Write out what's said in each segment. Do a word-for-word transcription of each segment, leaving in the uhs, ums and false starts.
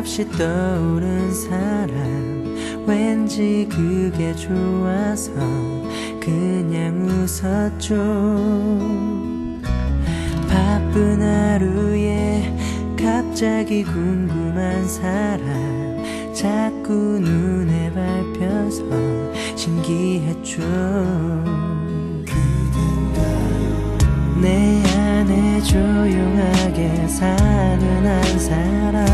끝없이 떠오른 사람, 왠지 그게 좋아서 그냥 웃었죠. 바쁜 하루에 갑자기 궁금한 사람 자꾸 눈에 밟혀서 신기했죠. 내 안에 조용하게 사는 한 사람,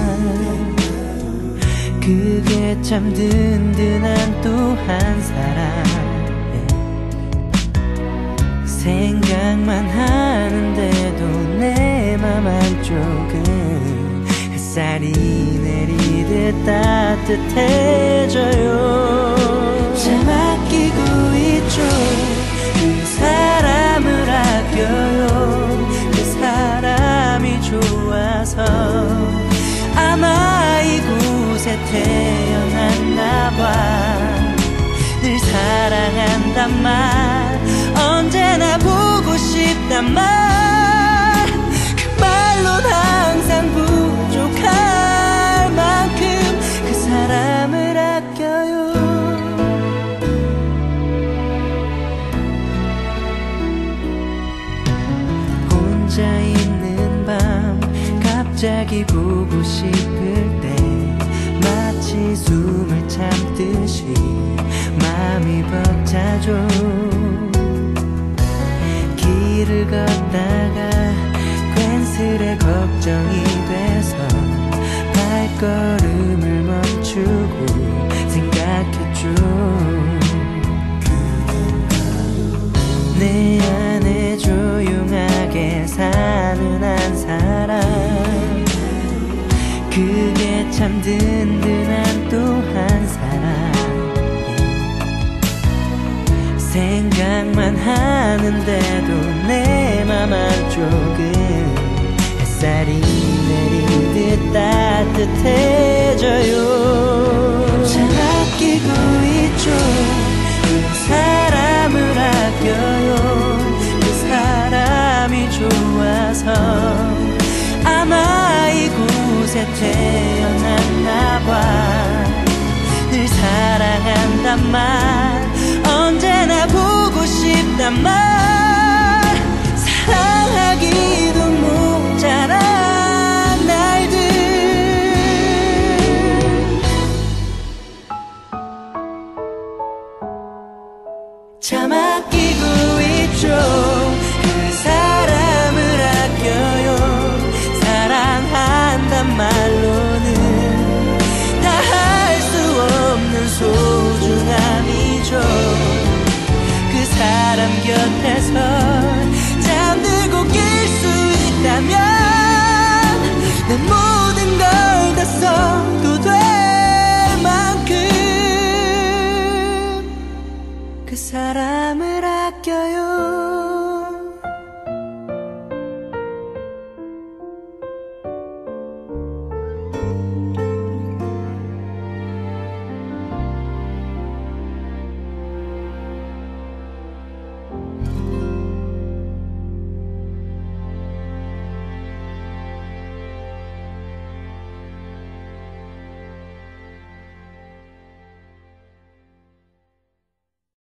그게 참 든든한 또 한 사람. 생각만 하는데도 내 맘 안쪽은 햇살이 내리듯 따뜻해져요. 참 아끼고 있죠, 그 사람을 아껴요. 그 사람이 좋아서 아마 이곳에 태어났나 봐. 늘 사랑한단 말, 언제나 보고 싶단 말. 그 말론 항상 부족할 만큼 그 사람을 아껴요. 혼자 있는 밤 갑자기 보고 싶을 때 마치 숨을 참듯이 마음이 벅차죠. 길을 걷다가 괜스레 걱정이 돼서 발걸음을 멈추고 생각했죠. 내 안에 조용하게 사는 한 사람, 그게 참 든든한 또 한 사람. 생각만 하는데도 내 맘 안쪽은 햇살이 내리듯 따뜻해져요. 참 아끼고 있죠, 그 사람을 아껴요. 그 사람이 좋아서 아마 이곳에 태어났나 봐. 늘 사랑한단 말, 언제나 보고 싶단 말.